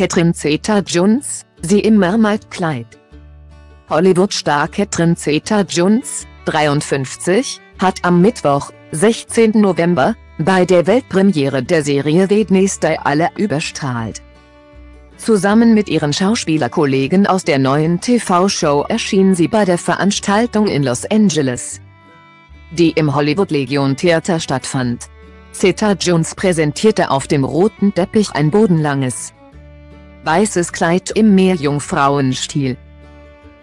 Catherine Zeta-Jones, sie im Mermaid-Kleid. Hollywood-Star Catherine Zeta-Jones, 53, hat am Mittwoch, 16. November, bei der Weltpremiere der Serie Wednesday alle überstrahlt. Zusammen mit ihren Schauspielerkollegen aus der neuen TV-Show erschien sie bei der Veranstaltung in Los Angeles, die im Hollywood Legion Theater stattfand. Zeta-Jones präsentierte auf dem roten Teppich ein bodenlanges, weißes Kleid im Meerjungfrauenstil.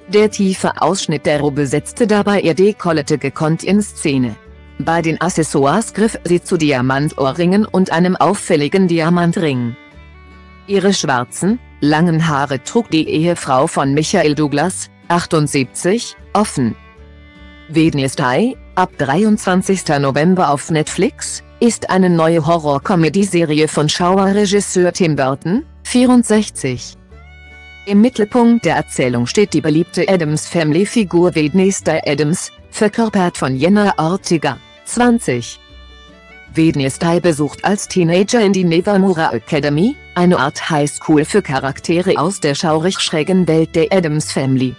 Der tiefe Ausschnitt der Robe setzte dabei ihr Dekollete gekonnt in Szene. Bei den Accessoires griff sie zu Diamantohrringen und einem auffälligen Diamantring. Ihre schwarzen, langen Haare trug die Ehefrau von Michael Douglas, 78, offen. Wednesday, ab 23. November auf Netflix, ist eine neue Horror-Comedy-Serie von Schauer-Regisseur Tim Burton, 64. Im Mittelpunkt der Erzählung steht die beliebte Addams-Family-Figur Wednesday Addams, verkörpert von Jenna Ortega, 20. Wednesday besucht als Teenager in die Nevermore Academy, eine Art Highschool für Charaktere aus der schaurig-schrägen Welt der Addams Family.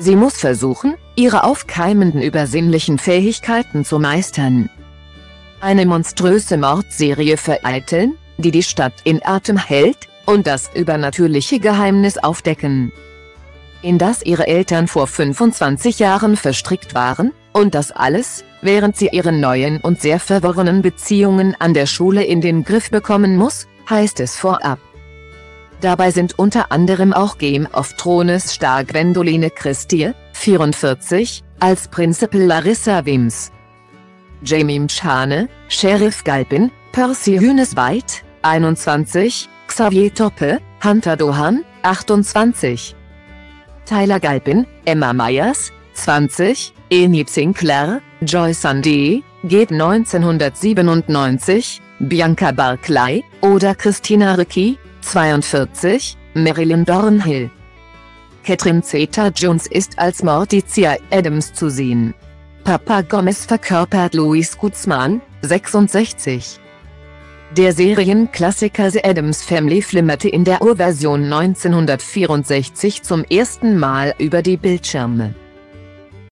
Sie muss versuchen, ihre aufkeimenden übersinnlichen Fähigkeiten zu meistern, eine monströse Mordserie vereiteln, die die Stadt in Atem hält, und das übernatürliche Geheimnis aufdecken, in das ihre Eltern vor 25 Jahren verstrickt waren, und das alles, während sie ihre neuen und sehr verworrenen Beziehungen an der Schule in den Griff bekommen muss, heißt es vorab. Dabei sind unter anderem auch Game of Thrones-Star Gwendoline Christie, 44, als Principal Larissa Wims, Jamie McHane, Sheriff Galpin, Percy Hynes-White, 21, Xavier Toppe, Hunter Dohan, 28, Tyler Galpin, Emma Myers, 20, Eni Zinkler, Joyce Andy, Geht 1997, Bianca Barclay, oder Christina Ricci, 42, Marilyn Dornhill. Catherine Zeta-Jones ist als Morticia Adams zu sehen. Papa Gomez verkörpert Louis Guzman, 66. Der Serienklassiker The Addams Family flimmerte in der Urversion 1964 zum ersten Mal über die Bildschirme.